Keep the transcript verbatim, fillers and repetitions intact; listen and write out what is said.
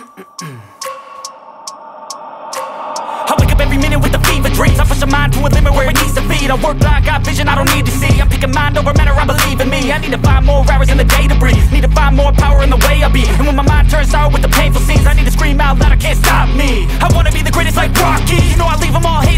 I wake up every minute with a fever dreams. I push my mind to a limit where it needs to feed. I work blind, got vision I don't need to see. I'm picking mind over matter, I believe in me. I need to find more hours in the day to breathe. Need to find more power in the way I be. And when my mind turns out with the painful scenes, I need to scream out loud, I can't stop me. I wanna be the greatest like Rocky. You know I leave them all here.